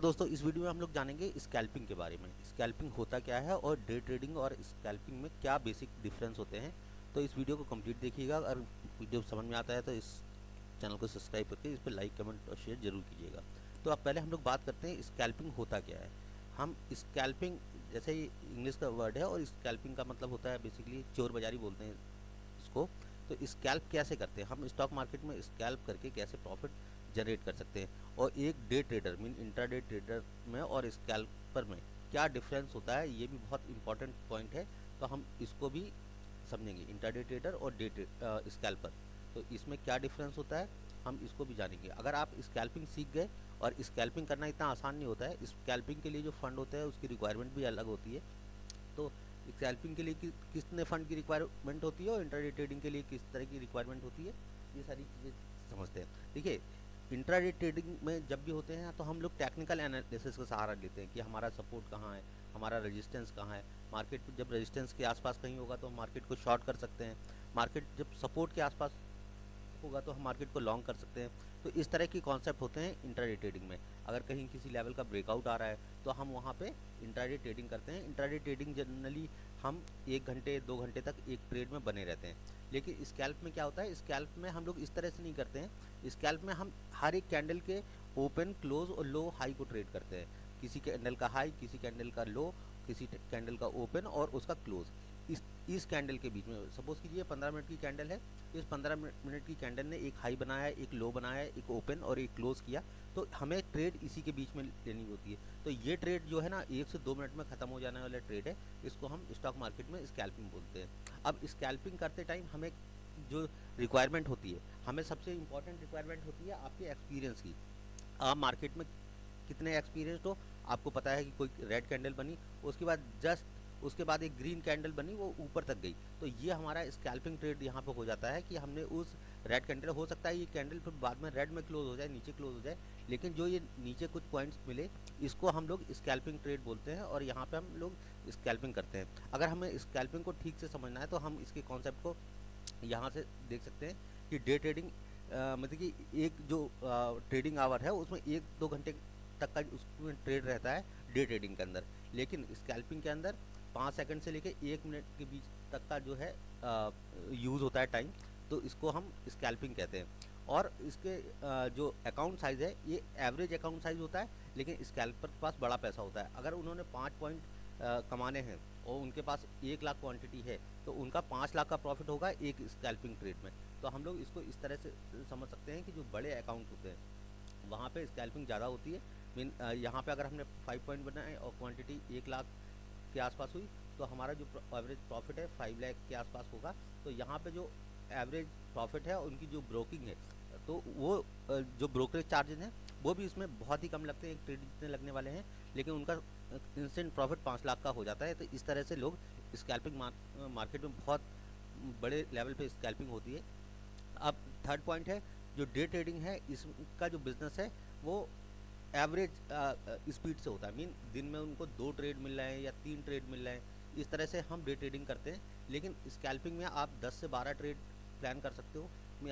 दोस्तों इस वीडियो में हम लोग जानेंगे स्कैल्पिंग के बारे में। स्कैल्पिंग होता क्या है और डे ट्रेडिंग और स्कैल्पिंग में क्या बेसिक डिफरेंस होते हैं, तो इस वीडियो को कंप्लीट देखिएगा। और वीडियो समझ में आता है तो इस चैनल को सब्सक्राइब करके इस पर लाइक, कमेंट और शेयर जरूर कीजिएगा। तो अब पहले हम लोग बात करते हैं स्कैल्पिंग होता क्या है। हम स्कैल्पिंग, जैसे इंग्लिश का वर्ड है और स्कैल्पिंग का मतलब होता है बेसिकली चोर बाजारी बोलते हैं इसको। तो स्कैल्प कैसे करते हैं, हम स्टॉक मार्केट में स्कैल्प करके कैसे प्रॉफिट जनरेट कर सकते हैं, और एक day trader mean intraday trader में और स्कैल्पर में क्या डिफरेंस होता है, ये भी बहुत इंपॉर्टेंट पॉइंट है। तो हम इसको भी समझेंगे, इंट्राडे ट्रेडर और डे स्कैल्पर, तो इसमें क्या डिफरेंस होता है हम इसको भी जानेंगे। अगर आप स्कैल्पिंग सीख गए, और स्कैल्पिंग करना इतना आसान नहीं होता है, स्कैल्पिंग के लिए जो फंड होता है उसकी रिक्वायरमेंट भी अलग होती है। तो स्कैल्पिंग के लिए कितने फंड की रिक्वायरमेंट होती है और इंट्राडे ट्रेडिंग के लिए किस तरह की रिक्वायरमेंट होती है, ये सारी चीज़ें समझते हैं। देखिए, इंट्राडे ट्रेडिंग में जब भी होते हैं तो हम लोग टेक्निकल एनालिसिस का सहारा लेते हैं कि हमारा सपोर्ट कहाँ है, हमारा रेजिस्टेंस कहाँ है। मार्केट जब रेजिस्टेंस के आसपास कहीं होगा तो हम मार्केट को शॉर्ट कर सकते हैं, मार्केट जब सपोर्ट के आसपास होगा तो हम मार्केट को लॉन्ग कर सकते हैं। तो इस तरह के कॉन्सेप्ट होते हैं इंट्राडे ट्रेडिंग में। अगर कहीं किसी लेवल का ब्रेकआउट आ रहा है तो हम वहाँ पे इंट्राडे ट्रेडिंग करते हैं। इंट्राडे ट्रेडिंग जनरली हम 1 घंटे 2 घंटे तक एक ट्रेड में बने रहते हैं। लेकिन स्कैल्प में क्या होता है, स्कैल्प में हम लोग इस तरह से नहीं करते हैं। स्कैल्प में हम हर एक कैंडल के ओपन, क्लोज और लो, हाई को ट्रेड करते हैं। किसी कैंडल का हाई, किसी कैंडल का लो, किसी कैंडल का ओपन और उसका क्लोज, इस कैंडल के बीच में। सपोज कीजिए 15 मिनट की कैंडल है, इस 15 मिनट की कैंडल ने एक हाई बनाया है, एक लो बनाया है, एक ओपन और एक क्लोज किया, तो हमें ट्रेड इसी के बीच में लेनी होती है। तो ये ट्रेड जो है ना 1 से 2 मिनट में ख़त्म हो जाने वाला ट्रेड है, इसको हम स्टॉक मार्केट में स्कैल्पिंग बोलते हैं। अब स्कैल्पिंग करते टाइम हमें जो रिक्वायरमेंट होती है, हमें सबसे इम्पॉर्टेंट रिक्वायरमेंट होती है आपके एक्सपीरियंस की। आप मार्केट में कितने एक्सपीरियंस हो, आपको पता है कि कोई रेड कैंडल बनी, उसके बाद उसके बाद एक ग्रीन कैंडल बनी, वो ऊपर तक गई, तो ये हमारा स्कैल्पिंग ट्रेड यहाँ पे हो जाता है कि हमने उस रेड कैंडल, हो सकता है ये कैंडल फिर बाद में रेड में क्लोज हो जाए, नीचे क्लोज हो जाए, लेकिन जो ये नीचे कुछ पॉइंट्स मिले इसको हम लोग स्कैल्पिंग ट्रेड बोलते हैं, और यहाँ पे हम लोग स्कैल्पिंग करते हैं। अगर हमें स्कैल्पिंग को ठीक से समझना है तो हम इसके कॉन्सेप्ट को यहाँ से देख सकते हैं कि डे ट्रेडिंग मतलब कि एक जो ट्रेडिंग आवर है उसमें 1-2 घंटे तक का उसमें ट्रेड रहता है डे ट्रेडिंग के अंदर। लेकिन स्कैल्पिंग के अंदर 5 सेकंड से लेकर 1 मिनट के बीच तक का जो है यूज़ होता है टाइम, तो इसको हम स्कैल्पिंग कहते हैं। और इसके जो अकाउंट साइज़ है ये एवरेज अकाउंट साइज़ होता है, लेकिन स्कैल्पर के पास बड़ा पैसा होता है। अगर उन्होंने 5 पॉइंट कमाने हैं और उनके पास 1 लाख क्वांटिटी है, तो उनका 5 लाख का प्रॉफिट होगा एक स्कैल्पिंग ट्रेड में। तो हम लोग इसको इस तरह से समझ सकते हैं कि जो बड़े अकाउंट होते हैं वहाँ पर स्कैल्पिंग ज़्यादा होती है। मीन यहाँ पर अगर हमने 5 पॉइंट बनाए और क्वान्टिटी 1 लाख के आसपास हुई, तो हमारा जो एवरेज प्रॉफिट है 5 लाख के आसपास होगा। तो यहाँ पे जो एवरेज प्रॉफिट है, उनकी जो ब्रोकिंग है, तो वो जो ब्रोकरेज चार्जेस हैं वो भी इसमें बहुत ही कम लगते हैं, एक ट्रेड जितने लगने वाले हैं, लेकिन उनका इंस्टेंट प्रॉफिट 5 लाख का हो जाता है। तो इस तरह से लोग स्कैल्पिंग मार्केट में बहुत बड़े लेवल पर स्कैल्पिंग होती है। अब थर्ड पॉइंट है जो डे ट्रेडिंग है, इसका जो बिज़नेस है वो एवरेज स्पीड से होता है। मीन दिन में उनको 2 ट्रेड मिल रहे हैं या 3 ट्रेड मिल रहे हैं, इस तरह से हम डे ट्रेडिंग करते हैं। लेकिन स्कैल्पिंग में आप 10 से 12 ट्रेड प्लान कर सकते हो।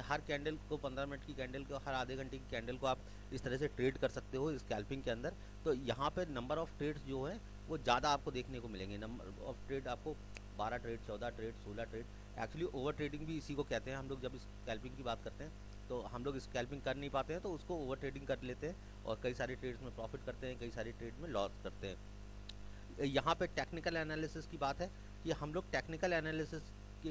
हर कैंडल को, 15 मिनट की कैंडल को, हर आधे घंटे की कैंडल को आप इस तरह से ट्रेड कर सकते हो स्कैल्पिंग के अंदर। तो यहाँ पे नंबर ऑफ़ ट्रेड्स जो हैं वो ज़्यादा आपको देखने को मिलेंगे। नंबर ऑफ़ ट्रेड आपको 12 trade, 14 trade, 16 trade, actually over trading भी इसी को कहते हैं। हम लोग जब स्कैल्पिंग की बात करते हैं तो हम लोग स्कैल्पिंग कर नहीं पाते हैं, तो उसको ओवर ट्रेडिंग कर लेते हैं और कई सारे ट्रेड्स में प्रॉफिट करते हैं, कई सारे ट्रेड में लॉस करते हैं। यहाँ पे टेक्निकल एनालिसिस की बात है कि हम लोग टेक्निकल एनालिसिस के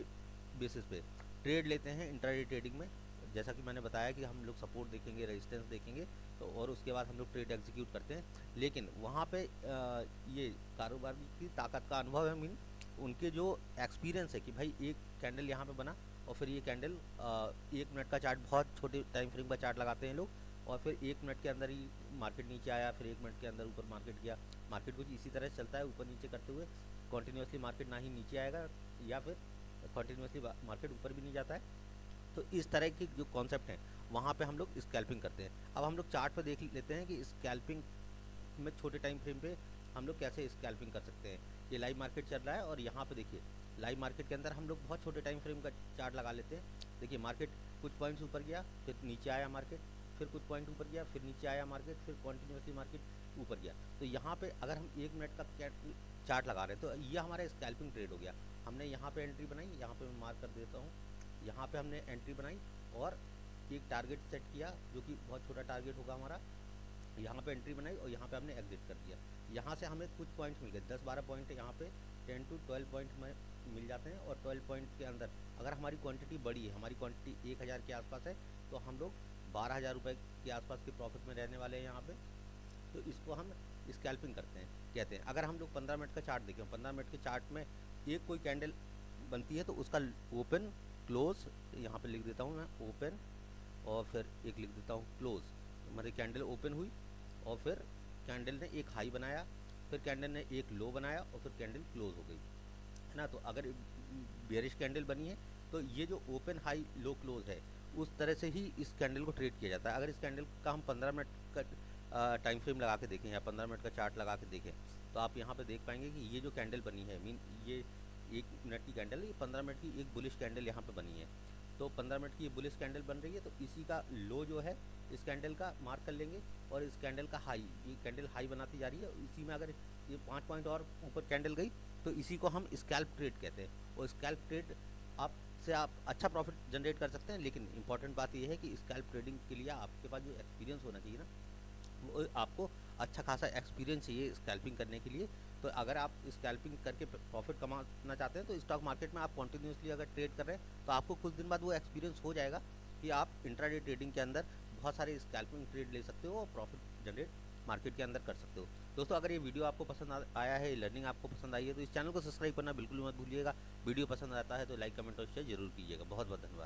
बेसिस पे ट्रेड लेते हैं इंट्राडे ट्रेडिंग में। जैसा कि मैंने बताया कि हम लोग सपोर्ट देखेंगे, रेजिस्टेंस देखेंगे, तो और उसके बाद हम लोग ट्रेड एग्जीक्यूट करते हैं। लेकिन वहाँ पर ये कारोबार की ताकत का अनुभव है, मीन उनके जो एक्सपीरियंस है कि भाई एक कैंडल यहाँ पर बना और फिर ये कैंडल 1 मिनट का चार्ट, बहुत छोटे टाइम फ्रेम का चार्ट लगाते हैं लोग, और फिर 1 मिनट के अंदर ही मार्केट नीचे आया, फिर 1 मिनट के अंदर ऊपर मार्केट गया। मार्केट कुछ इसी तरह चलता है, ऊपर नीचे करते हुए कॉन्टीन्यूसली। मार्केट ना ही नीचे आएगा या फिर कॉन्टीन्यूसली मार्केट ऊपर भी नहीं जाता है। तो इस तरह के जो कॉन्सेप्ट हैं वहाँ पर हम लोग स्कैल्पिंग करते हैं। अब हम लोग चार्ट पर देख लेते हैं कि स्कैल्पिंग में छोटे टाइम फ्रेम पर हम लोग कैसे स्कैल्पिंग कर सकते हैं। ये लाइव मार्केट चल रहा है और यहाँ पर देखिए लाइव मार्केट के अंदर हम लोग बहुत छोटे टाइम फ्रेम का चार्ट लगा लेते हैं। देखिए मार्केट कुछ पॉइंट्स ऊपर गया, फिर नीचे आया मार्केट, फिर कुछ पॉइंट ऊपर गया, फिर नीचे आया मार्केट, फिर कॉन्टीन्यूसली मार्केट ऊपर गया। तो यहाँ पे अगर हम एक मिनट का चार्ट लगा रहे हैं तो ये हमारा स्कैल्पिंग ट्रेड हो गया। हमने यहाँ पे एंट्री बनाई, यहाँ पे मैं मार्क कर देता हूँ, यहाँ पे हमने एंट्री बनाई और एक टारगेट सेट किया जो कि बहुत छोटा टारगेट होगा हमारा। यहाँ पे एंट्री बनाई और यहाँ पे हमने एग्जिट कर दिया। यहाँ से हमें कुछ पॉइंट्स मिल गए, 10-12 पॉइंट यहाँ पे 10 to 12 पॉइंट हमें मिल जाते हैं। और 12 पॉइंट के अंदर अगर हमारी क्वांटिटी बड़ी है, हमारी क्वांटिटी 1000 के आसपास है, तो हम लोग 12,000 रुपये के आसपास के प्रॉफिट में रहने वाले हैं यहाँ पे। तो इसको हम स्कैल्पिंग करते हैं कहते हैं। अगर हम लोग 15 मिनट का चार्ट देखें, 15 मिनट के चार्ट में एक कोई कैंडल बनती है तो उसका ओपन क्लोज यहाँ पर लिख देता हूँ मैं, ओपन, और फिर एक लिख देता हूँ क्लोज। हमारी कैंडल ओपन हुई और फिर कैंडल ने एक हाई बनाया, फिर कैंडल ने एक लो बनाया और फिर कैंडल क्लोज हो गई, है ना। तो अगर बेयरिश कैंडल बनी है तो ये जो ओपन हाई लो क्लोज है उस तरह से ही इस कैंडल को ट्रेड किया जाता है। अगर इस कैंडल का हम 15 मिनट का टाइम फ्रेम लगा के देखें या 15 मिनट का चार्ट लगा के देखें तो आप यहाँ पे देख पाएंगे कि ये जो कैंडल बनी है, मीन ये 1 मिनट की कैंडल है, ये 15 मिनट की एक बुलिश कैंडल यहाँ पर बनी है। तो 15 मिनट की ये बुलिश कैंडल बन रही है तो इसी का लो जो है इस कैंडल का मार्क कर लेंगे और इस कैंडल का हाई, ये कैंडल हाई बनाती जा रही है। इसी में अगर ये 5 पॉइंट और ऊपर कैंडल गई तो इसी को हम स्कैल्प ट्रेड कहते हैं। और स्कैल्प ट्रेड आप अच्छा प्रॉफिट जनरेट कर सकते हैं, लेकिन इंपॉर्टेंट बात ये है कि स्कैल्प ट्रेडिंग के लिए आपके पास जो एक्सपीरियंस होना चाहिए ना, वो आपको अच्छा खासा एक्सपीरियंस चाहिए स्कैल्पिंग करने के लिए। तो अगर आप स्कैल्पिंग करके प्रॉफिट कमाना चाहते हैं तो स्टॉक मार्केट में आप कॉन्टीन्यूसली अगर ट्रेड कर रहे हैं तो आपको कुछ दिन बाद वो एक्सपीरियंस हो जाएगा कि आप इंट्राडे ट्रेडिंग के अंदर बहुत सारे स्कैल्पिंग ट्रेड ले सकते हो और प्रॉफिट जनरेट मार्केट के अंदर कर सकते हो। दोस्तों, अगर ये वीडियो आपको पसंद आया है, लर्निंग आपको पसंद आई है तो इस चैनल को सब्सक्राइब करना बिल्कुल मत भूलिएगा। वीडियो पसंद आता है तो लाइक, कमेंट और शेयर जरूर कीजिएगा। बहुत बहुत धन्यवाद।